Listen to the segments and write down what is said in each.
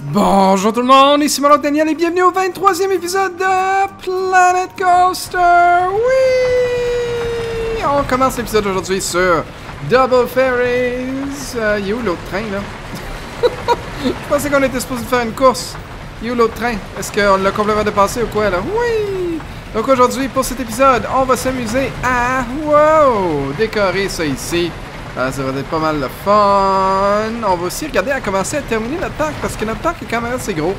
Bonjour tout le monde, ici Mononcle Daniel et bienvenue au 23e épisode de Planet Coaster! Oui! On commence l'épisode aujourd'hui sur Double Ferris. Il est où l'autre train là? Je pensais qu'on était supposé faire une course. Il est où l'autre train? Est-ce qu'on l'a complètement dépassé ou quoi là? Oui! Donc aujourd'hui pour cet épisode, on va s'amuser à wow! Décorer ça ici. Ça va être pas mal de fun. On va aussi regarder à commencer à terminer notre parc parce que notre parc est quand même assez gros.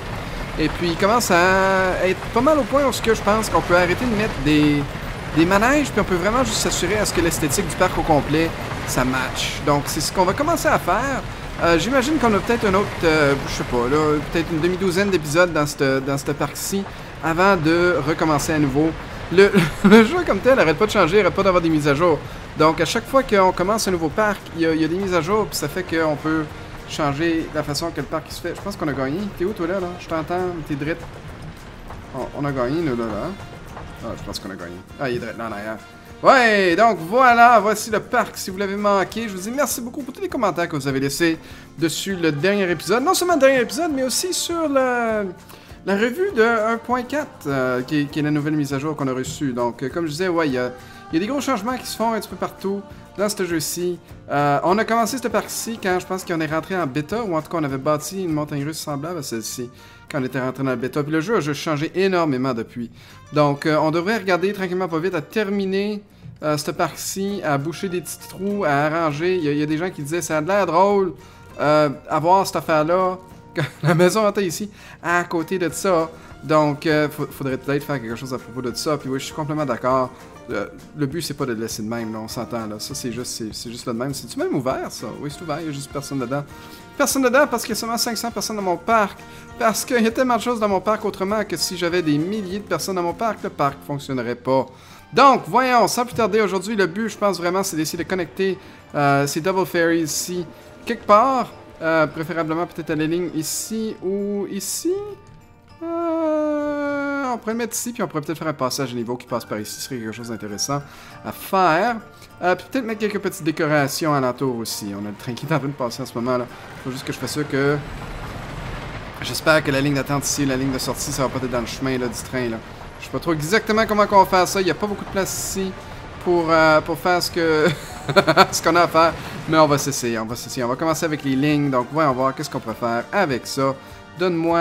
Et puis il commence à être pas mal au point où je pense qu'on peut arrêter de mettre des manèges puis on peut vraiment juste s'assurer à ce que l'esthétique du parc au complet, ça match. Donc c'est ce qu'on va commencer à faire. J'imagine qu'on a peut-être un autre, je sais pas, là, peut-être une demi-douzaine d'épisodes dans ce parc-ci avant de recommencer à nouveau. Le jeu comme tel n'arrête pas de changer, n'arrête pas d'avoir des mises à jour. Donc à chaque fois qu'on commence un nouveau parc, il y a des mises à jour, puis ça fait qu'on peut changer la façon que le parc se fait. Je pense qu'on a gagné. T'es où toi là? Je t'entends, t'es drette. On a gagné nous là. Ah, je pense qu'on a gagné. Ah, il est drette là en arrière. Ouais, donc voilà, voici le parc. Si vous l'avez manqué, je vous dis merci beaucoup pour tous les commentaires que vous avez laissés dessus le dernier épisode. Non seulement le dernier épisode, mais aussi sur la revue de 1.4, qui est la nouvelle mise à jour qu'on a reçue. Donc, comme je disais, ouais, il y a des gros changements qui se font un petit peu partout dans ce jeu-ci. On a commencé ce parc-ci quand je pense qu'on est rentré en bêta, ou en tout cas, on avait bâti une montagne russe semblable à celle-ci quand on était rentré dans la bêta. Puis le jeu a juste changé énormément depuis. Donc, on devrait regarder tranquillement pas vite à terminer ce parc-ci, à boucher des petits trous, à arranger. Il y a des gens qui disaient, ça a l'air drôle à voir cette affaire-là. La maison hantée ici, à côté de ça. Donc, faudrait peut-être faire quelque chose à propos de ça. Puis oui, je suis complètement d'accord. Le but, c'est pas de le laisser de même, là, on s'entend, là. Ça, c'est juste le même. C'est-tu même ouvert, ça? Oui, c'est ouvert, il y a juste personne dedans. Personne dedans parce qu'il y a seulement 500 personnes dans mon parc. Parce qu'il y a tellement de choses dans mon parc autrement que si j'avais des milliers de personnes dans mon parc, le parc fonctionnerait pas. Donc, voyons, sans plus tarder, aujourd'hui, le but, je pense vraiment, c'est d'essayer de connecter ces Double Ferries ici. Quelque part... préférablement peut-être à la ligne ici ou ici. On pourrait le mettre ici, puis on pourrait peut-être faire un passage à niveau qui passe par ici. Ce serait quelque chose d'intéressant à faire. Puis peut-être mettre quelques petites décorations alentour aussi. On a le train qui est en train de passer en ce moment là. Faut juste que je fasse ça que... J'espère que la ligne d'attente ici, la ligne de sortie, ça va pas être dans le chemin là, du train là. Je sais pas trop exactement comment on va faire ça. Il n'y a pas beaucoup de place ici pour faire ce que... ce qu'on a à faire, mais on va s'essayer. On va commencer avec les lignes, donc voyons voir qu'est-ce qu'on peut faire avec ça. Donne-moi...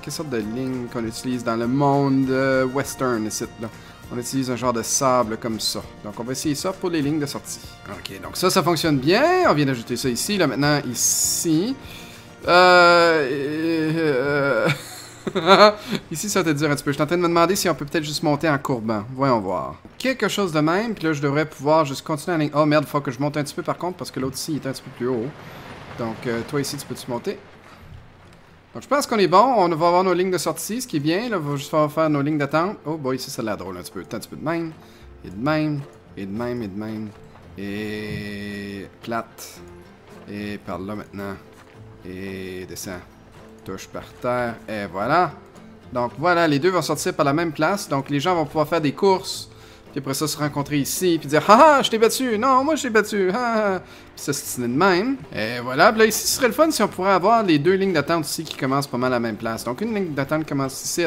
Quelle sorte de ligne qu'on utilise dans le monde western ici, là? On utilise un genre de sable comme ça. Donc on va essayer ça pour les lignes de sortie. Ok, donc ça fonctionne bien. On vient d'ajouter ça ici, là maintenant, ici. Ici, ça va te dire un petit peu. Je suis en train de me demander si on peut peut-être juste monter en courbant. Voyons voir. Quelque chose de même. Puis là, je devrais pouvoir juste continuer en ligne. Oh merde, faut que je monte un petit peu par contre parce que l'autre ici est un petit peu plus haut. Donc, toi ici, tu peux-tu monter? Donc, je pense qu'on est bon. On va avoir nos lignes de sortie, ce qui est bien. Là, on va juste faire nos lignes d'attente. Oh boy, ici, ça a l'air drôle un petit peu. Tant un petit peu de même. Et de même. Et de même. Et de même. Et... plate. Et par là maintenant. Et descend. Touche par terre, et voilà. Donc voilà, les deux vont sortir par la même place. Donc les gens vont pouvoir faire des courses. Puis après ça, se rencontrer ici. Puis dire, ah ah, je t'ai battu. Non, moi je t'ai battu. Ah, ah. Puis ça, c'est de même. Et voilà. Puis là, ici, ce serait le fun si on pourrait avoir les deux lignes d'attente ici qui commencent pas mal à la même place. Donc une ligne d'attente commence ici.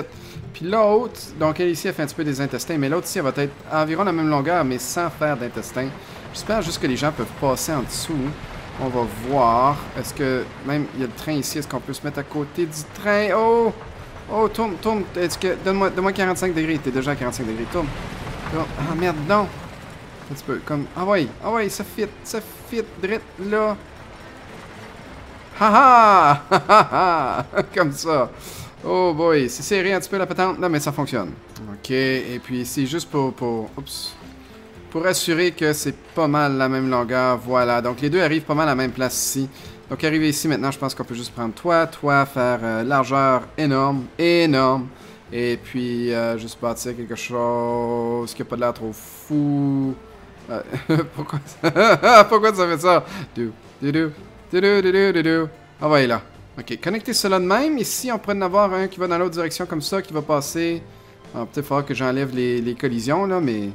Puis l'autre, donc elle ici, elle fait un petit peu des intestins. Mais l'autre ici, elle va être à environ la même longueur, mais sans faire d'intestin. J'espère juste que les gens peuvent passer en dessous. On va voir. Est-ce que... Même, il y a le train ici. Est-ce qu'on peut se mettre à côté du train? Oh! Oh, tourne. Est-ce que... Donne-moi 45 degrés. T'es déjà à 45 degrés. Tourne. Ah, merde, non! Un petit peu, comme... Ah ouais, ça fit. Ça fit, drette, là. Ha ha! Ha ha! Comme ça. Oh boy. C'est serré un petit peu, la patente. Non, mais ça fonctionne. Ok. Et puis, c'est juste pour... Oups. Pour assurer que c'est pas mal la même longueur, voilà. Donc les deux arrivent pas mal à la même place ici. Donc arrivé ici maintenant, je pense qu'on peut juste prendre toi, faire largeur énorme. Et puis juste bâtir quelque chose qui a pas de l'air trop fou. Pourquoi ça? Pourquoi ça fait ça? Ah ouais là. Ok, connectez cela de même. Ici on pourrait en avoir un qui va dans l'autre direction comme ça, qui va passer. Alors peut-être falloir que j'enlève les collisions là, mais...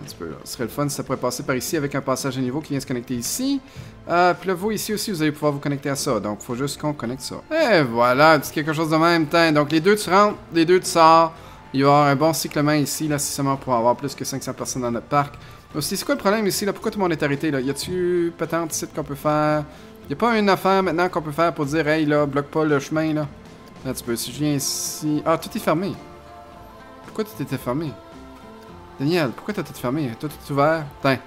un petit peu. Ce serait le fun si ça pourrait passer par ici avec un passage à niveau qui vient se connecter ici. Puis là, vous, ici aussi, vous allez pouvoir vous connecter à ça. Donc, il faut juste qu'on connecte ça. Et voilà, c'est quelque chose de même. Donc, les deux, tu rentres, les deux, tu sors. Il va y avoir un bon cyclement ici, là, si seulement pour avoir plus que 500 personnes dans notre parc. Aussi, c'est quoi le problème ici, là? Pourquoi tout le monde est arrêté, là? Y a-tu patente site qu'on peut faire? Y a pas une affaire maintenant qu'on peut faire pour dire, hey, là, bloque pas le chemin, là? Là, tu peux, si je viens ici... Ah, tout est fermé. Pourquoi tout était fermé? Daniel, pourquoi t'as tout fermé? Tout est ouvert? Tain.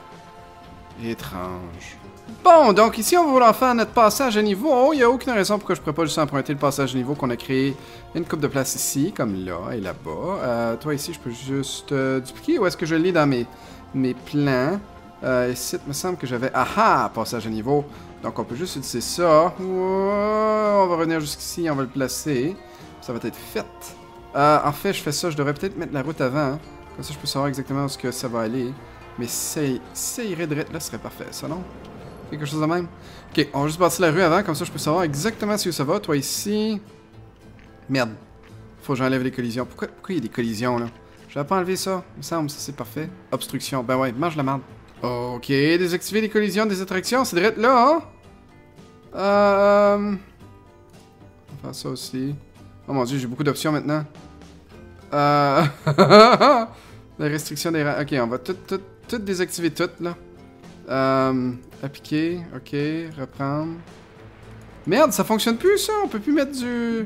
Étrange. Bon, donc ici, on va vouloir faire notre passage à niveau. Oh, il n'y a aucune raison pourquoi je ne pourrais pas juste emprunter le passage à niveau qu'on a créé. Une coupe de place ici, comme là et là-bas. Toi, ici, je peux juste dupliquer ou est-ce que je l'ai dans mes plans? Ici, il me semble que j'avais... Aha! Passage à niveau. Donc, on peut juste utiliser ça. Wow, on va revenir jusqu'ici, on va le placer. Ça va être fait. En fait, je fais ça. Je devrais peut-être mettre la route avant. Comme ça, je peux savoir exactement où est-ce que ça va aller. Mais si ça irait direct, là, ce serait parfait, ça, non? Quelque chose de même. Ok, on va juste partir la rue avant, comme ça, je peux savoir exactement si où ça va. Toi, ici... Merde. Faut que j'enlève les collisions. Pourquoi il y a des collisions, là? Je vais pas enlever ça. Il me semble, ça, c'est parfait. Obstruction. Ben ouais, mange la merde. Ok, désactiver les collisions des attractions. C'est direct là, hein? On va faire ça aussi. Oh mon dieu, j'ai beaucoup d'options maintenant. La restriction des... Ok, on va tout désactiver tout, là. Appliquer, ok, reprendre. Merde, ça fonctionne plus, ça! On peut plus mettre du...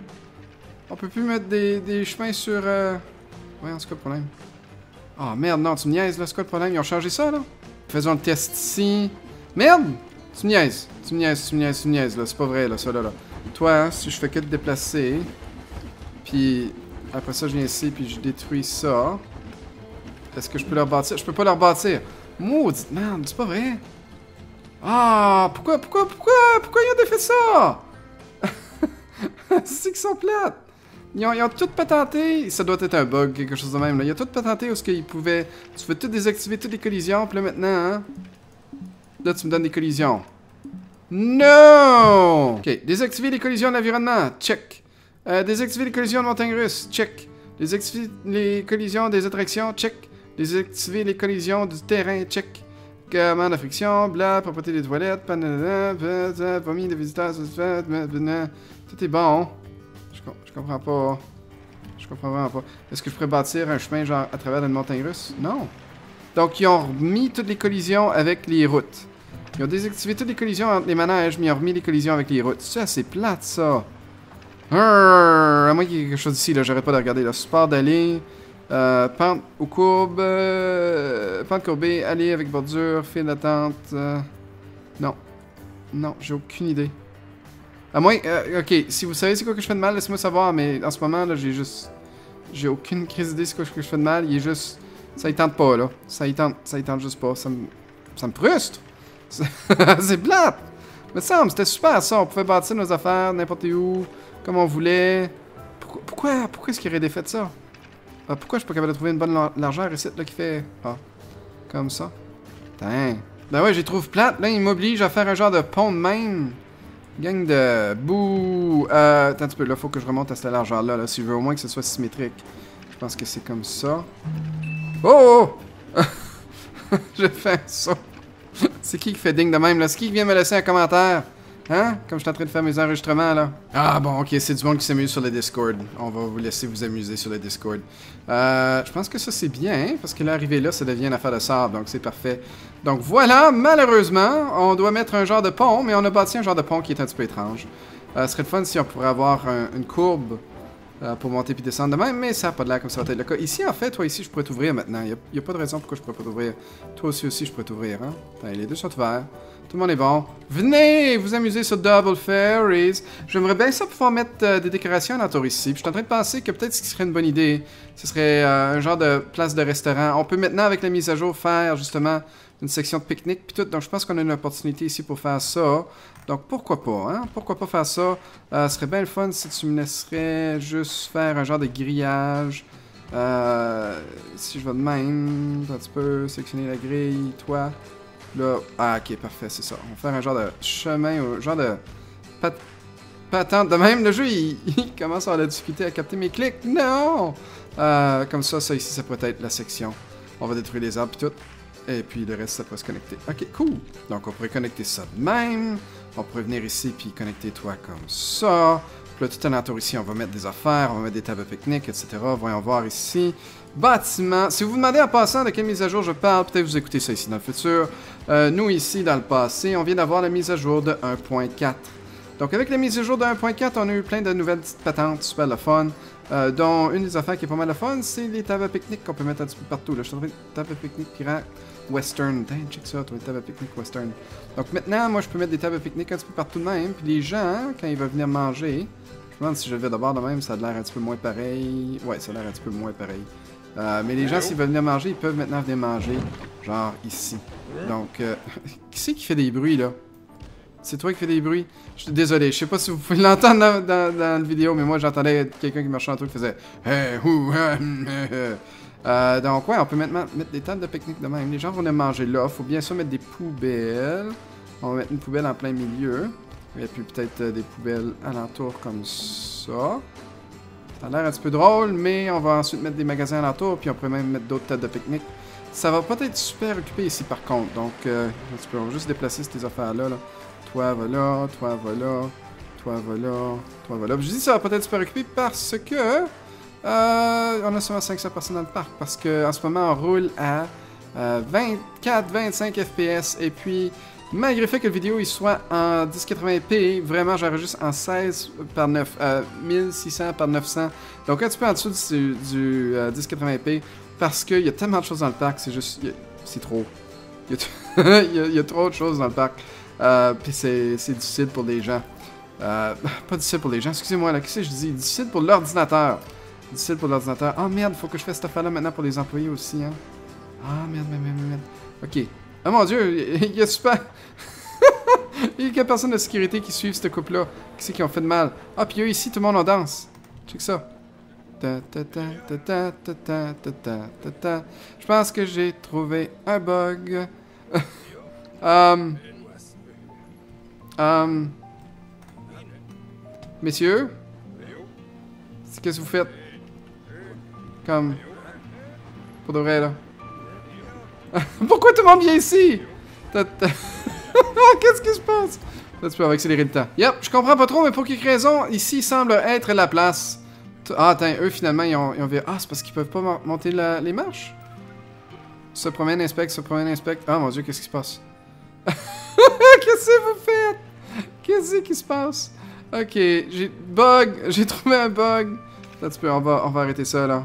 On peut plus mettre des chemins sur... Ouais, c'est quoi le problème? Oh merde, non, tu me niaises, là, c'est quoi le problème? Ils ont changé ça, là? Faisons le test ici. Merde! Tu me niaises, là, c'est pas vrai, là, ça, là, là. Toi, hein, si je fais que te déplacer... Puis... Après ça, je viens ici, puis je détruis ça. Est-ce que je peux le rebâtir? Je peux pas le rebâtir. Maudite merde, c'est pas vrai. Ah, pourquoi ils ont défait ça? C'est qu'ils sont plates. Ils ont tout patenté. Ça doit être un bug, quelque chose de même. Là. Ils ont tout patenté où ce qu'ils pouvaient... Tu peux tout désactiver, toutes les collisions, puis là, maintenant, hein? Là, tu me donnes des collisions. Non! Ok, désactiver les collisions de l'environnement. Check. Désactiver les collisions de montagnes russes, check. Désactiver les collisions des attractions, check. Désactiver les collisions du terrain, check. Commande à friction, bla, propreté des toilettes, vomi des visiteurs, tout est bon. Je comprends pas. Je comprends vraiment pas. Est-ce que je pourrais bâtir un chemin genre à travers une montagne russe? Non. Donc ils ont remis toutes les collisions avec les routes. Ils ont désactivé toutes les collisions entre les manèges, mais ils ont remis les collisions avec les routes. C'est assez plate ça. À moins qu'il y ait quelque chose ici, là, j'arrête pas de regarder. Là. Support d'aller, pente aux courbes, pente courbée, aller avec bordure, file d'attente. Non. Non, j'ai aucune idée. À moins. Ok, si vous savez c'est quoi que je fais de mal, laissez-moi savoir, mais en ce moment, là, j'ai juste. J'ai aucune crise d'idée c'est quoi que je fais de mal. Il est juste. Ça y tente pas, là. Ça y tente juste pas. Ça me frustre. C'est plate. Mais ça me semble, c'était super ça. On pouvait bâtir nos affaires n'importe où. Comme on voulait. Pourquoi est-ce qu'il aurait défait ça? Pourquoi je suis pas capable de trouver une bonne largeur ici, là, qui fait... Ah, comme ça. Putain. Ben ouais, j'y trouve plate, là, il m'oblige à faire un genre de pont de même. Gang de... Bouh! Attends un petit peu, là, faut que je remonte à cette largeur-là, là, si je veux au moins que ce soit symétrique. Je pense que c'est comme ça. Oh! J'ai fait un saut. C'est qui fait dingue de même, là? C'est qui vient me laisser un commentaire? Hein? Comme je suis en train de faire mes enregistrements, là. Ah, bon, ok, c'est du monde qui s'amuse sur le Discord. On va vous laisser vous amuser sur le Discord. Je pense que ça, c'est bien, hein? Parce que là, arrivé là, ça devient une affaire de sable, donc c'est parfait. Donc voilà, malheureusement, on doit mettre un genre de pont, mais on a bâti un genre de pont qui est un petit peu étrange. Ce serait le fun si on pourrait avoir une courbe pour monter puis descendre de même, mais ça n'a pas de l'air comme ça va être le cas. Ici, en fait, toi, ici, je pourrais t'ouvrir maintenant. Il n'y a pas de raison pourquoi je pourrais pas t'ouvrir. Toi aussi, je pourrais t'ouvrir, hein? Attends, les deux sont ouverts. Tout le monde est bon. Venez vous amuser sur Double Ferris. J'aimerais bien ça pouvoir mettre des décorations autour ici. Puis je suis en train de penser que peut-être ce qui serait une bonne idée, ce serait un genre de place de restaurant. On peut maintenant, avec la mise à jour, faire justement une section de pique-nique puis tout. Donc je pense qu'on a une opportunité ici pour faire ça. Donc pourquoi pas, hein? Pourquoi pas faire ça? Ce serait bien le fun si tu me laisserais juste faire un genre de grillage. Si je vais de même, un petit peu, sectionner la grille, toi... Là, ah ok, parfait, c'est ça. On va faire un genre de chemin, ou genre de patente. De même, le jeu, il commence à avoir la difficulté à capter mes clics. Non! Comme ça, ça ici, ça pourrait être la section. On va détruire les arbres et tout. et puis le reste ça pourrait se connecter. Ok, cool. Donc on pourrait connecter ça de même. On pourrait venir ici puis connecter toi comme ça. Puis là, tout à l'entour ici, on va mettre des affaires, on va mettre des tables pique-nique, etc. Voyons voir ici. Bâtiment. Si vous vous demandez en passant de quelle mise à jour je parle, peut-être vous écoutez ça ici dans le futur. Nous, ici, dans le passé, on vient d'avoir la mise à jour de 1.4. Donc, avec la mise à jour de 1.4, on a eu plein de nouvelles petites patentes, super le fun. Dont une des affaires qui est pas mal le fun, c'est les tables à pique-nique qu'on peut mettre un petit peu partout. Là, je trouve une table à pique-nique pirate western. Dang, check ça, trouver une table à pique-nique western. Donc maintenant, moi, je peux mettre des tables à pique-nique un petit peu partout de même. Puis les gens, quand ils veulent venir manger, je me demande si je le fais d'abord de même, ça a l'air un petit peu moins pareil. Ouais, ça a l'air un petit peu moins pareil. Mais les gens, s'ils veulent venir manger, ils peuvent maintenant venir manger, genre ici. Donc, qui c'est qui fait des bruits, là? C'est toi qui fais des bruits? Je suis désolé, je sais pas si vous pouvez l'entendre dans la vidéo, mais moi j'entendais quelqu'un qui marchait en truc qui faisait hey, ouh, donc ouais, on peut maintenant mettre des tables de pique-nique de même. Les gens vont les manger là. Faut bien sûr mettre des poubelles. On va mettre une poubelle en plein milieu. Et puis peut-être des poubelles alentour comme ça. Ça a l'air un petit peu drôle, mais on va ensuite mettre des magasins alentour, puis on peut même mettre d'autres tables de pique-nique. Ça va pas être super occupé ici par contre, donc tu peux juste déplacer ces affaires-là. Là. Toi, voilà, toi, voilà, toi, voilà, toi, voilà. Je dis ça va peut-être super occupé parce que on a seulement 500 personnes dans le parc. Parce qu'en ce moment, on roule à 24-25 FPS. Et puis, malgré fait que la vidéo il soit en 1080p, vraiment, j'enregistre en 16 par 9, 1600 par 900. Donc, un petit peu en dessous du 1080p. Parce qu'il y a tellement de choses dans le parc, c'est juste... C'est trop. Il y a trop de choses dans le parc. Puis c'est difficile pour les gens. Pas difficile pour les gens, excusez-moi, là, qu'est-ce que je dis? Difficile pour l'ordinateur. Difficile pour l'ordinateur. Oh merde, faut que je fasse cette affaire-là maintenant pour les employés aussi, hein. Ah oh, merde. Ok. Ah oh, mon dieu, il y a super... il y a personne de sécurité qui suivent cette couple-là. Qui c'est qui ont fait de mal? Ah, puis eux ici, tout le monde en danse. Check ça. Je pense que j'ai trouvé un bug. Messieurs? Qu'est-ce que vous faites? Comme... Pour de vrai, là. Pourquoi tout le monde vient ici? Qu'est-ce qui se passe? Là, tu peux accélérer le temps. Yep, je comprends pas trop, mais pour quelque raison, ici semble être la place. Ah, attends, eux, finalement, ils ont vu... Ah, c'est parce qu'ils peuvent pas monter les marches? Se promène, inspecte, se promène, inspecte. Ah, mon Dieu, qu'est-ce qui se passe? Qu'est-ce que vous faites? Qu'est-ce qui se passe? Ok, j'ai... Bug! J'ai trouvé un bug! Attends, tu peux, on va arrêter ça, là.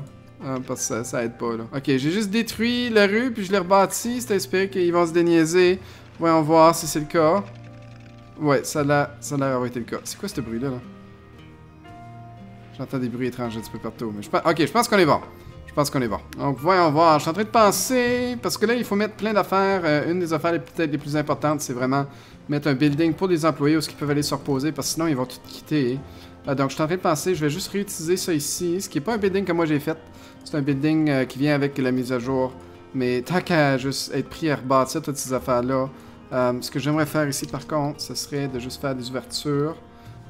Parce que ça aide pas, là. Ok, j'ai juste détruit la rue, puis je l'ai rebâti. C'était espéré qu'ils vont se déniaiser. Voyons voir si c'est le cas. Ouais, ça a l'air d'avoir été le cas. C'est quoi ce bruit-là, là? J'entends des bruits étranges un petit peu partout, mais je pense... Ok, je pense qu'on est bon. Je pense qu'on est bon. Donc, voyons voir. Je suis en train de penser... Parce que là, il faut mettre plein d'affaires. Une des affaires peut-être les plus importantes, c'est vraiment mettre un building pour les employés où ils peuvent aller se reposer, parce que sinon, ils vont tout quitter. Donc, je suis en train de penser, je vais juste réutiliser ça ici. Ce qui n'est pas un building que moi j'ai fait. C'est un building qui vient avec la mise à jour. Mais tant qu'à juste être pris à rebâtir toutes ces affaires-là, ce que j'aimerais faire ici, par contre, ce serait de juste faire des ouvertures.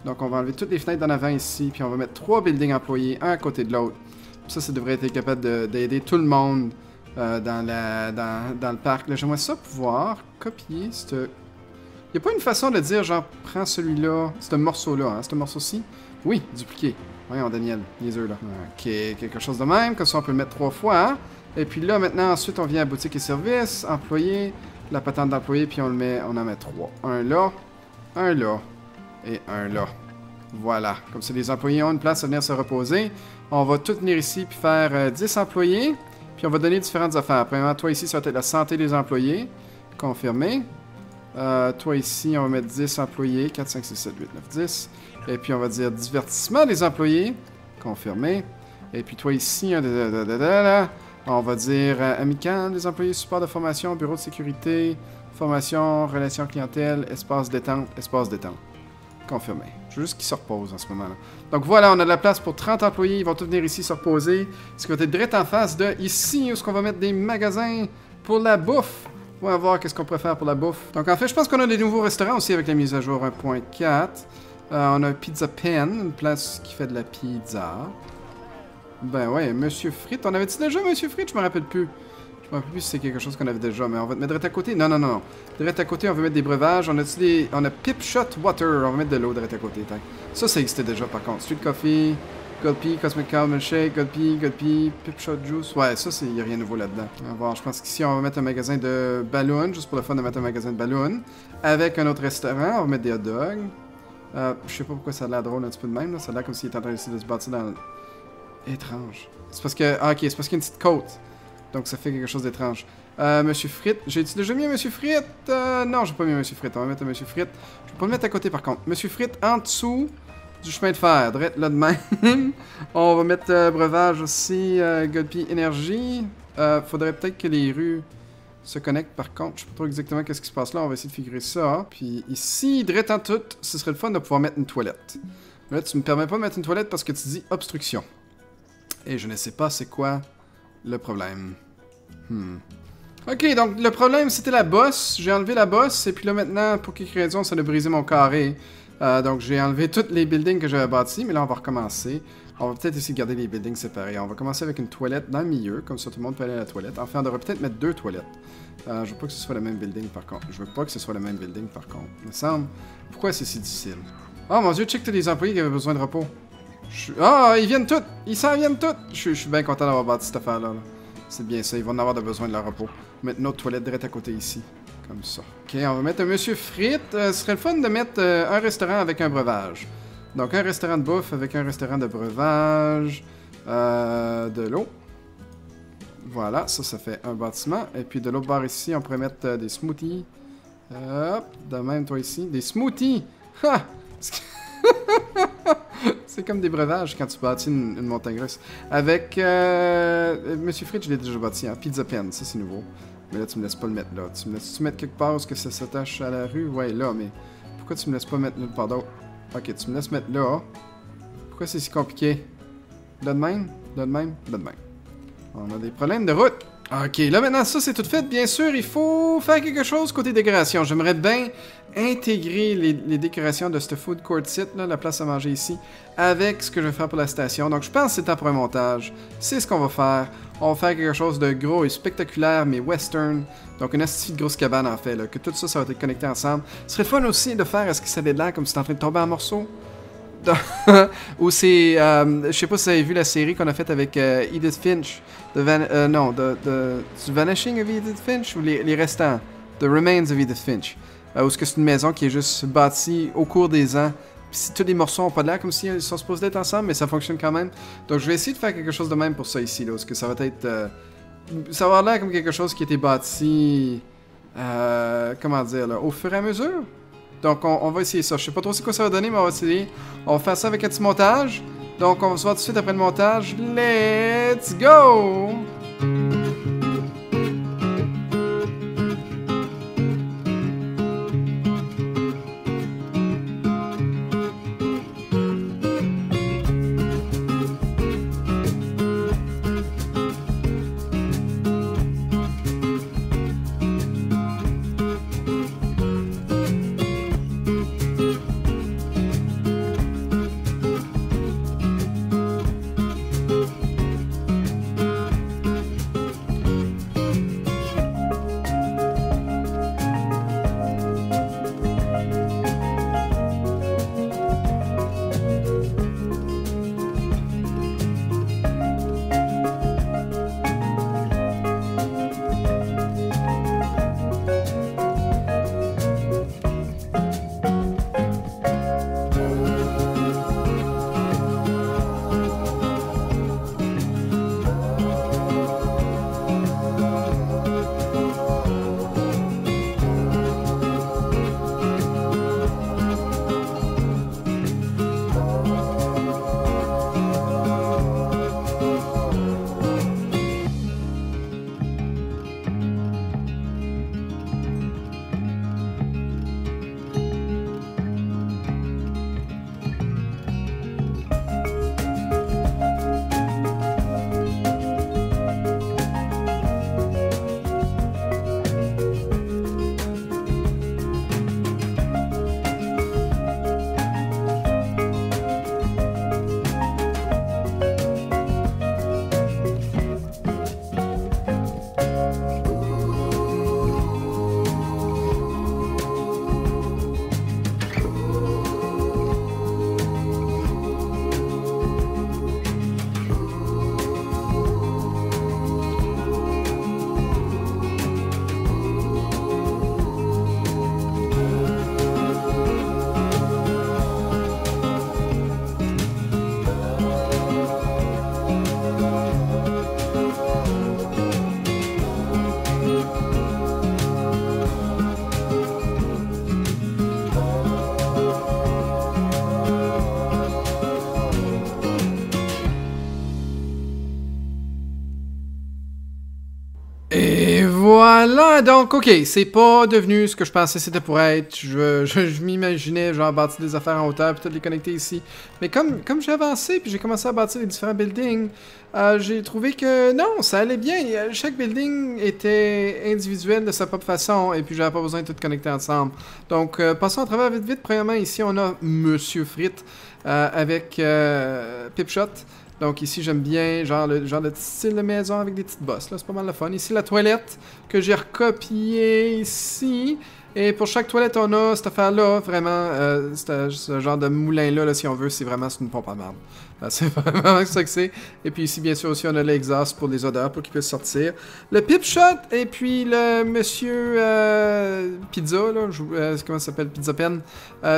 Donc, on va enlever toutes les fenêtres d'en avant ici, puis on va mettre 3 buildings employés, un à côté de l'autre. Ça devrait être capable d'aider tout le monde dans le parc. J'aimerais ça pouvoir copier cette... Il n'y a pas une façon de dire, genre, prends celui-là, ce morceau-là, hein, ce morceau-ci. Oui, dupliquer. Voyons, Daniel, les œufs, là. Ok, quelque chose de même, comme ça on peut le mettre 3 fois. Et puis là, maintenant, ensuite, on vient à boutique et services, employé, la patente d'employé, puis on le met, on en met 3. Un là, et un là. Voilà, comme ça les employés ont une place à venir se reposer. On va tout venir ici puis faire 10 employés. Puis on va donner différentes affaires. Premièrement, toi ici, ça va être la santé des employés. Confirmé. Toi ici, on va mettre 10 employés. 4, 5, 6, 7, 8, 9, 10. Et puis on va dire divertissement des employés. Confirmé. Et puis toi ici, on va dire amical des employés, support de formation, bureau de sécurité, formation, relations clientèle, espace détente, espace détente. Confirmé. Je veux juste qu'ils se reposent en ce moment-là. Donc voilà, on a de la place pour 30 employés. Ils vont tous venir ici se reposer. Ce qui va être direct en face de ici, où est-ce qu'on va mettre des magasins pour la bouffe. On va voir qu'est-ce qu'on pourrait faire pour la bouffe. Donc en fait, je pense qu'on a des nouveaux restaurants aussi avec la mise à jour 1.4. On a Pizza Pen, une place qui fait de la pizza. Ben ouais, Monsieur Fritz. On avait-tu déjà Monsieur Fritz? Je me rappelle plus. Je Je me rappelle plus si c'est quelque chose qu'on avait déjà, mais on va te mettre direct à côté. Non, non, non. Direct à côté, on veut mettre des breuvages. On a des... On a Pip Shot Water. On va mettre de l'eau direct à côté. Ça, ça existait déjà par contre. Sweet Coffee, godpi, Cosmic Carbon Shake, godpi, Pip shot Juice. Ouais, ça, il n'y a rien de nouveau là-dedans. On va voir, je pense qu'ici, on va mettre un magasin de ballons, juste pour le fun de mettre un magasin de ballons. Avec un autre restaurant, on va mettre des hot dogs. Je sais pas pourquoi ça a l'air drôle un petit peu de même. Là. Ça a l'air comme s'il était en train de se bâtir dans le... Étrange. C'est parce que... Ah, ok, c'est parce qu'il y a une petite côte. Donc ça fait quelque chose d'étrange. Monsieur Fritz. J'ai-tu déjà mis un Monsieur Fritz? Non, j'ai pas mis un Monsieur Fritz. On va mettre un Monsieur Fritz. Je vais pas le mettre à côté par contre. Monsieur Fritz en dessous du chemin de fer. Direct là de même. On va mettre breuvage aussi. Godpi energy. Faudrait peut-être que les rues se connectent par contre. Je sais pas trop exactement qu'est-ce qui se passe là. On va essayer de figurer ça. Puis ici, direct en tout, ce serait le fun de pouvoir mettre une toilette. Là, tu me permets pas de mettre une toilette parce que tu dis obstruction. Et je ne sais pas c'est quoi le problème. Ok, donc le problème c'était la bosse. J'ai enlevé la bosse et puis là maintenant, pour quelque raison, ça a brisé mon carré. Donc j'ai enlevé tous les buildings que j'avais bâtis, mais là on va recommencer. On va peut-être essayer de garder les buildings séparés. On va commencer avec une toilette dans le milieu, comme ça tout le monde peut aller à la toilette. Enfin, on devrait peut-être mettre deux toilettes. Je veux pas que ce soit le même building par contre. Il me semble. Pourquoi c'est si difficile? Oh mon dieu, check tous les employés qui avaient besoin de repos. Ah, ils viennent tous! Ils s'en viennent tous! Je suis bien content d'avoir bâti cette affaire-là. C'est bien ça, ils vont en avoir besoin de leur repos. Mettre notre toilette direct à côté ici. Comme ça. Ok, on va mettre un Monsieur Fritz. Ce serait le fun de mettre un restaurant avec un breuvage. Donc un restaurant de bouffe avec un restaurant de breuvage. De l'eau. Voilà, ça fait un bâtiment. Et puis de l'autre bord ici, on pourrait mettre des smoothies. Hop, de même toi ici. Des smoothies! Ha! C'est comme des breuvages quand tu bâtis une montagne russe. Avec Monsieur Fritz, je l'ai déjà bâti, hein? Pizza Pen, ça c'est nouveau. Mais là, tu me laisses pas le mettre là. Tu me laisses-tu mettre quelque part où que ça s'attache à la rue? Ouais, là, mais pourquoi tu me laisses pas mettre nulle part d'autre? Ok, tu me laisses mettre là. Pourquoi c'est si compliqué? Là de même, là de même, là de même. On a des problèmes de route. Ok, là maintenant, ça c'est tout fait. Bien sûr, il faut faire quelque chose côté décoration. J'aimerais bien intégrer les décorations de ce food court site, là, la place à manger ici, avec ce que je vais faire pour la station. Donc je pense que c'est temps pour un montage. C'est ce qu'on va faire. On va faire quelque chose de gros et spectaculaire, mais western. Donc une astuce de grosse cabane en fait, là, que tout ça, ça va être connecté ensemble. Ce serait fun aussi de faire, est-ce que ça a l'air comme si t'es en train de tomber en morceaux? Ou c'est, je sais pas si vous avez vu la série qu'on a faite avec Edith Finch, The Vanishing of Edith Finch, ou les restants, The Remains of Edith Finch, où c'est une maison qui est juste bâtie au cours des ans, puis si tous les morceaux ont pas l'air comme s'ils sont supposés d'être ensemble, mais ça fonctionne quand même, donc je vais essayer de faire quelque chose de même pour ça ici, là, parce que ça va être, ça va avoir l'air comme quelque chose qui a été bâti, comment dire, là, au fur et à mesure. Donc on va essayer ça. Je sais pas trop c'est quoi ça va donner, mais on va essayer. On va faire ça avec un petit montage. Donc on va se voir tout de suite après le montage. Let's go! Voilà, donc, ok, c'est pas devenu ce que je pensais c'était pour être. Je m'imaginais, genre, bâtir des affaires en hauteur, puis tout les connecter ici. Mais comme j'ai avancé, puis j'ai commencé à bâtir les différents buildings, j'ai trouvé que, non, ça allait bien. Chaque building était individuel de sa propre façon, et puis j'avais pas besoin de tout connecter ensemble. Donc, passons à travers vite. Premièrement, ici, on a Monsieur Fritz avec Pip Shot. Donc ici, j'aime bien genre le petit style de maison avec des petites bosses. C'est pas mal le fun. Ici, la toilette que j'ai recopiée ici. Et pour chaque toilette, on a cette affaire-là. Vraiment, ce genre de moulin-là, si on veut, c'est vraiment une pompe à merde. C'est vraiment ça que c'est. Et puis ici, bien sûr, aussi, on a l'exhaust pour les odeurs, pour qu'ils puissent sortir. Le Pip Shot et puis le Monsieur Pizza, là, comment ça s'appelle? Pizza Pen.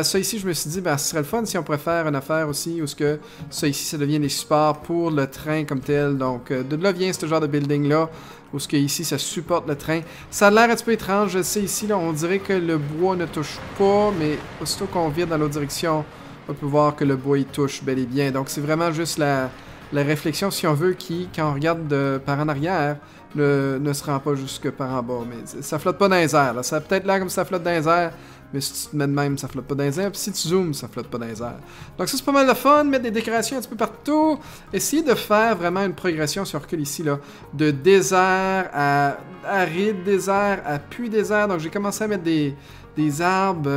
Ça ici, je me suis dit, ben, ce serait le fun si on pourrait faire une affaire aussi où ce que ça ici, ça devient des supports pour le train comme tel. Donc, de là vient ce genre de building-là où ce que ici, ça supporte le train. Ça a l'air un petit peu étrange. Je sais ici, là, on dirait que le bois ne touche pas, mais aussitôt qu'on vire dans l'autre direction, on peut voir que le bois y touche bel et bien. Donc c'est vraiment juste la réflexion, si on veut, qui, quand on regarde par en arrière, ne se rend pas jusque par en bas. Mais ça flotte pas dans les airs. Là. Ça a peut-être l'air comme ça flotte dans les airs, mais si tu te mets de même, ça flotte pas dans les airs. Puis si tu zoomes, ça flotte pas dans les airs. Donc ça, c'est pas mal de fun. Mettre des décorations un petit peu partout. Essayer de faire vraiment une progression, si on recule ici, là, de désert à aride désert à puits désert. Donc j'ai commencé à mettre des arbres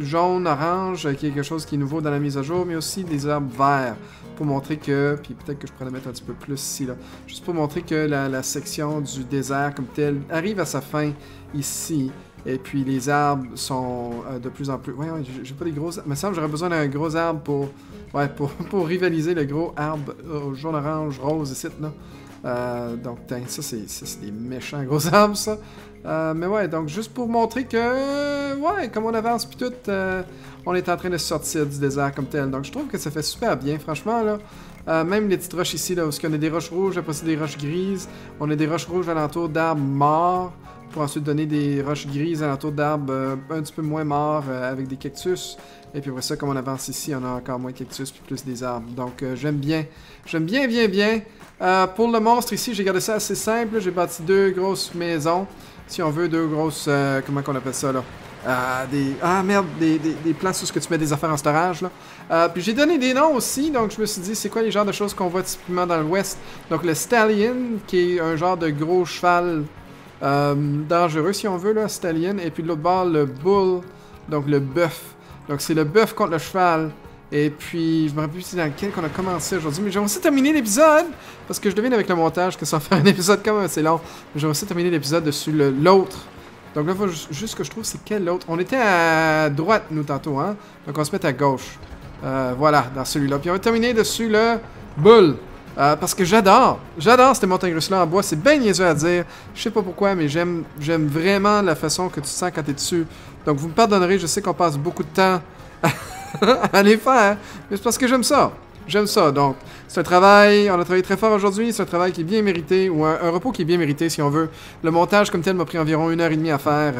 jaunes, oranges, quelque chose qui est nouveau dans la mise à jour, mais aussi des arbres verts, pour montrer que, puis peut-être que je pourrais mettre un petit peu plus ici, là, juste pour montrer que la section du désert comme tel arrive à sa fin ici, et puis les arbres sont de plus en plus... Ouais, j'ai pas des gros... Il me semble que j'aurais besoin d'un gros arbre pour rivaliser le gros arbre jaune, orange, rose ici, là. Donc, ça, c'est des méchants gros arbres, ça. Mais ouais, donc juste pour montrer que, ouais, comme on avance puis tout, on est en train de sortir du désert comme tel. Donc je trouve que ça fait super bien, franchement, là. Même les petites roches ici, là, où on a des roches rouges, après c'est des roches grises. On a des roches rouges alentour d'arbres morts, pour ensuite donner des roches grises alentour d'arbres un petit peu moins morts avec des cactus. Et puis après ça, comme on avance ici, on a encore moins de cactus puis plus des arbres. Donc j'aime bien. J'aime bien, bien, bien. Pour le monstre ici, j'ai gardé ça assez simple. J'ai bâti deux grosses maisons. Si on veut, deux grosses... comment qu'on appelle ça, là? Des places où ce que tu mets des affaires en storage, là. Puis j'ai donné des noms aussi, donc je me suis dit, c'est quoi les genres de choses qu'on voit typiquement dans l'Ouest? Donc le Stallion, qui est un genre de gros cheval dangereux, si on veut, là, Stallion. Et puis de l'autre bord, le Bull, donc le bœuf. Donc c'est le bœuf contre le cheval. Et puis, je me rappelle plus dans lequel qu'on a commencé aujourd'hui, mais j'ai aussi terminé l'épisode, parce que je devine avec le montage que ça va faire un épisode quand même assez long. J'ai aussi terminé l'épisode dessus l'autre. Donc là, il faut juste que je trouve c'est quel l'autre. On était à droite, nous, tantôt, hein? Donc on se met à gauche. Voilà, dans celui-là. Puis on va terminer dessus le bull. Parce que j'adore ces montagnes russes-là en bois, c'est bien niaiseux à dire, je sais pas pourquoi, mais j'aime vraiment la façon que tu te sens quand t'es dessus. Donc vous me pardonnerez, je sais qu'on passe beaucoup de temps à les faire, mais c'est parce que j'aime ça. J'aime ça, donc c'est un travail, on a travaillé très fort aujourd'hui, c'est un travail qui est bien mérité, ou un repos qui est bien mérité si on veut. Le montage comme tel m'a pris environ 1 heure et demie à faire,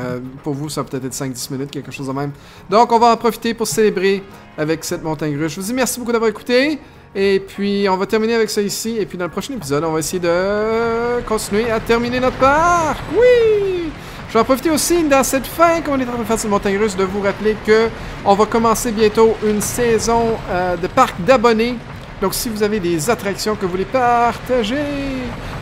pour vous ça va peut-être être 5-10 minutes, quelque chose de même. Donc on va en profiter pour célébrer avec cette montagne russe. Je vous dis merci beaucoup d'avoir écouté, et puis on va terminer avec ça ici, et puis dans le prochain épisode on va essayer de continuer à terminer notre parc, oui! Je vais en profiter aussi, dans cette fin qu'on est en train de faire sur montagne russe, de vous rappeler que on va commencer bientôt une saison de parc d'abonnés. Donc si vous avez des attractions que vous voulez partager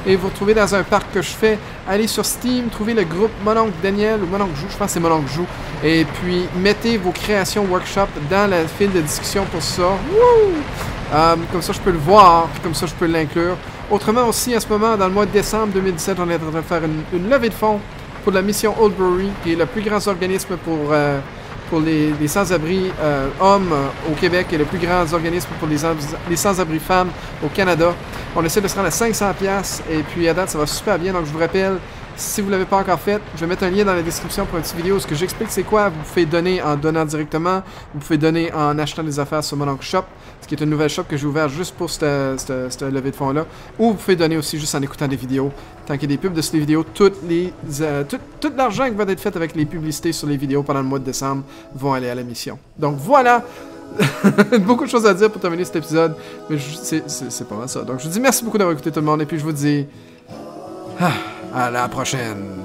et vous retrouvez dans un parc que je fais, allez sur Steam, trouvez le groupe Mononcle Daniel ou Mononcle Joue, je pense que c'est Mononcle Joue. Et puis mettez vos créations workshop dans la file de discussion pour ça. Wouh! Comme ça je peux le voir, puis comme ça je peux l'inclure. Autrement aussi, en ce moment, dans le mois de décembre 2017, on est en train de faire une levée de fonds pour la mission Old Brewery, qui est le plus grand organisme pour les sans-abri hommes au Québec et le plus grand organisme pour les sans-abri femmes au Canada. On essaie de se rendre à 500$, et puis à date, ça va super bien. Donc, je vous rappelle, si vous ne l'avez pas encore fait, je vais mettre un lien dans la description pour une petite vidéo où j'explique c'est quoi. Vous pouvez donner en donnant directement, vous pouvez donner en achetant des affaires sur Mononk Shop, ce qui est une nouvelle shop que j'ai ouverte juste pour cette levée de fonds-là, ou vous pouvez donner aussi juste en écoutant des vidéos. Tant qu'il y a des pubs de ces vidéos, tout l'argent qui va être fait avec les publicités sur les vidéos pendant le mois de décembre vont aller à la mission. Donc voilà, beaucoup de choses à dire pour terminer cet épisode, mais c'est pas mal ça. Donc je vous dis merci beaucoup d'avoir écouté tout le monde, et puis je vous dis à la prochaine.